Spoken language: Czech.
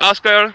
Ask her.